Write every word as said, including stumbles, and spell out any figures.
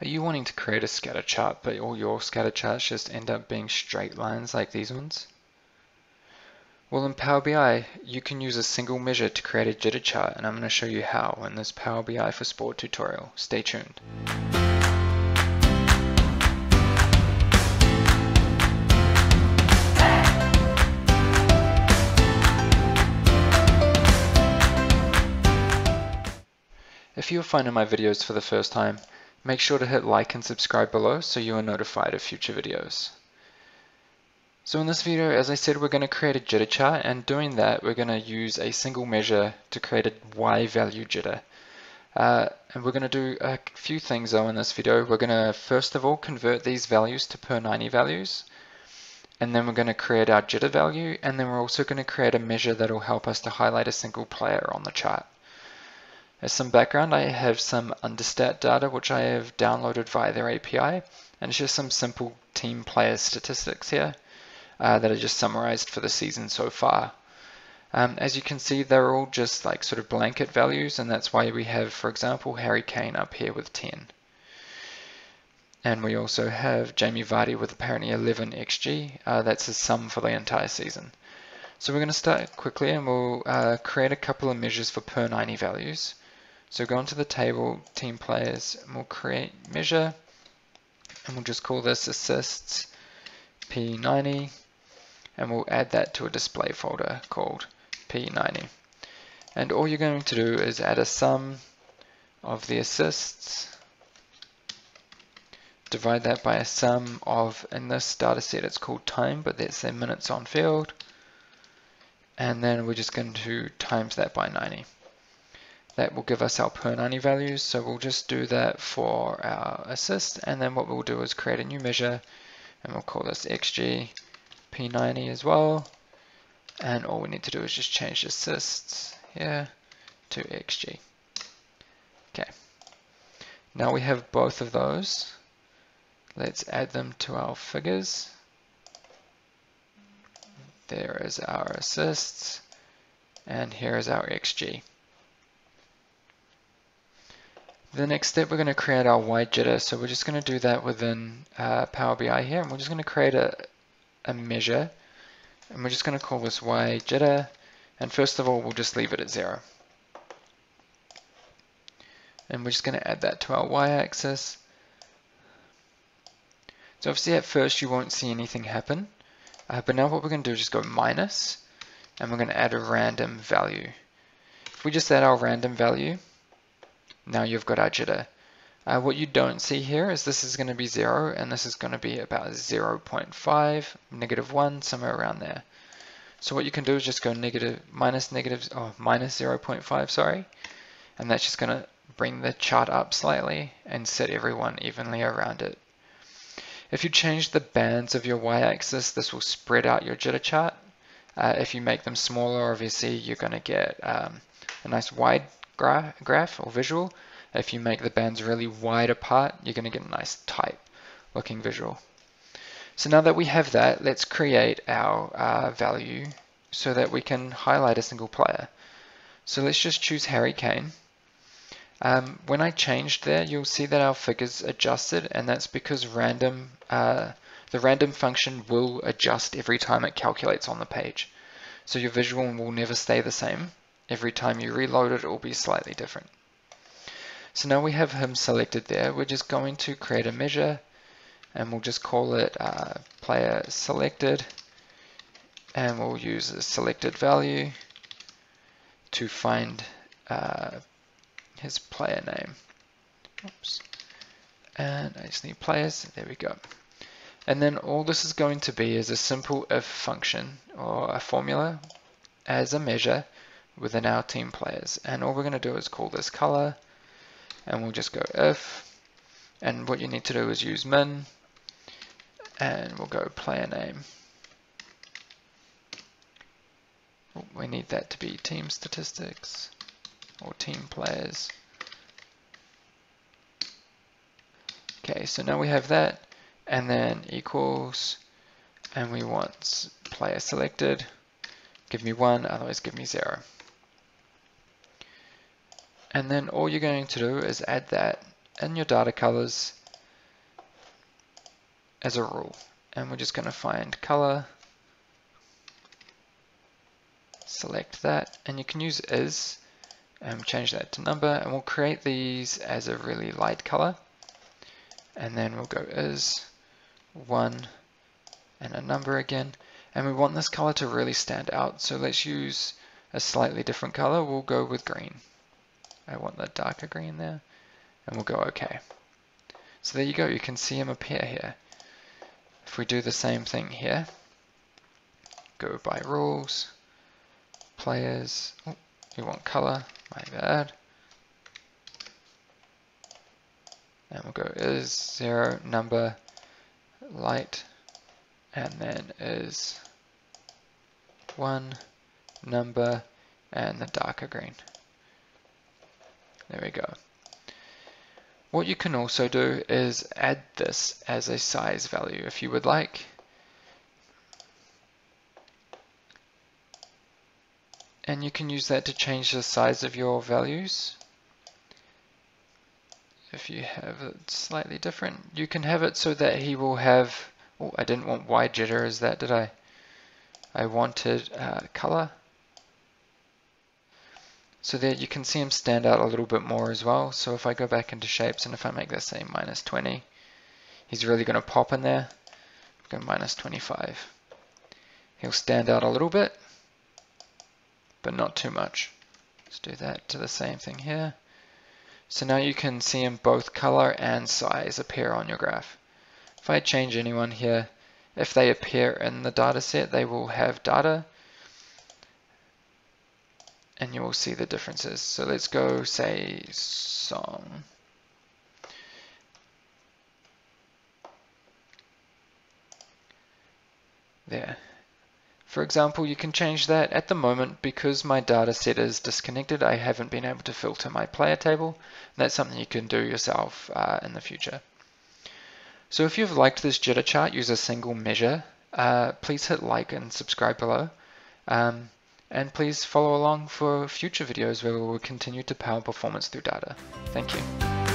Are you wanting to create a scatter chart, but all your scatter charts just end up being straight lines like these ones? Well, in Power B I, you can use a single measure to create a jitter chart, and I'm going to show you how in this Power B I for Sport tutorial. Stay tuned. If you're finding my videos for the first time, make sure to hit like and subscribe below so you are notified of future videos. So in this video, as I said, we're going to create a jitter chart, and doing that, we're going to use a single measure to create a y-value jitter. Uh, and we're going to do a few things though in this video. We're going to first of all convert these values to per ninety values, and then we're going to create our jitter value, and then we're also going to create a measure that will help us to highlight a single player on the chart. As some background, I have some understat data which I have downloaded via their A P I, and it's just some simple team player statistics here uh, that are just summarized for the season so far. Um, as you can see, they're all just like sort of blanket values, and that's why we have, for example, Harry Kane up here with ten. And we also have Jamie Vardy with apparently eleven X G. Uh, that's his sum for the entire season. So we're going to start quickly, and we'll uh, create a couple of measures for per ninety values. So go into the table, team players, and we'll create measure, and we'll just call this assists P ninety, and we'll add that to a display folder called P ninety. And all you're going to do is add a sum of the assists, divide that by a sum of, in this data set it's called time, but that's the minutes on field, and then we're just going to times that by ninety. That will give us our per ninety values, so we'll just do that for our assist, and then what we'll do is create a new measure, and we'll call this X G P ninety as well, and all we need to do is just change assists here to X G. Okay, now we have both of those. Let's add them to our figures. There is our assists, and here is our X G. The next step, we're going to create our Y jitter, so we're just going to do that within uh, Power B I here, and we're just going to create a, a measure, and we're just going to call this Y jitter, and first of all we'll just leave it at zero, and we're just going to add that to our Y axis. So obviously at first you won't see anything happen, uh, but now what we're going to do is just go minus, and we're going to add a random value. If we just add our random value, now you've got our jitter. Uh, what you don't see here is this is going to be zero, and this is going to be about zero point five, negative one, somewhere around there. So what you can do is just go negative, minus negative, oh, minus zero point five, sorry, and that's just going to bring the chart up slightly and set everyone evenly around it. If you change the bands of your y-axis, this will spread out your jitter chart. Uh, if you make them smaller, obviously you're going to get um, a nice wide graph or visual. If you make the bands really wide apart, you're going to get a nice tight looking visual. So now that we have that, let's create our uh, value so that we can highlight a single player. So let's just choose Harry Kane. Um, when I changed there, you'll see that our figures adjusted, and that's because random uh, the random function will adjust every time it calculates on the page. So your visual will never stay the same. Every time you reload it, it will be slightly different. So now we have him selected there. We're just going to create a measure, and we'll just call it uh, player selected, and we'll use a selected value to find uh, his player name. Oops. And I just need players. There we go. And then all this is going to be is a simple if function or a formula as a measure within our team players, and all we're going to do is call this color, and we'll just go if, and what you need to do is use min, and we'll go player name. Oh, we need that to be team statistics or team players. Okay, so now we have that, and then equals, and we want player selected. Give me one, otherwise give me zero. And then all you're going to do is add that in your data colors, as a rule. And we're just going to find color, select that, and you can use is, and change that to number, and we'll create these as a really light color. And then we'll go is one and a number again. And we want this color to really stand out. So let's use a slightly different color. We'll go with green. I want that darker green there, and we'll go okay. So there you go, you can see him appear here. If we do the same thing here, go by rules, players, oh, we want color, my bad. And we'll go is zero, number, light, and then is one, number, and the darker green. There we go. What you can also do is add this as a size value if you would like. And you can use that to change the size of your values. If you have it slightly different, you can have it so that he will have, oh, I didn't want wide jitter as that, did I? I wanted uh, color. So there you can see him stand out a little bit more as well. So if I go back into shapes and if I make this say minus twenty, he's really going to pop in there. Go minus twenty-five. He'll stand out a little bit, but not too much. Let's do that to the same thing here. So now you can see him both color and size appear on your graph. If I change anyone here, if they appear in the data set, they will have data. And you will see the differences. So let's go say song. There. For example, you can change that. At the moment, because my data set is disconnected, I haven't been able to filter my player table. And that's something you can do yourself uh, in the future. So if you've liked this jitter chart, use a single measure. Uh, please hit like and subscribe below. Um, And please follow along for future videos where we will continue to power performance through data. Thank you.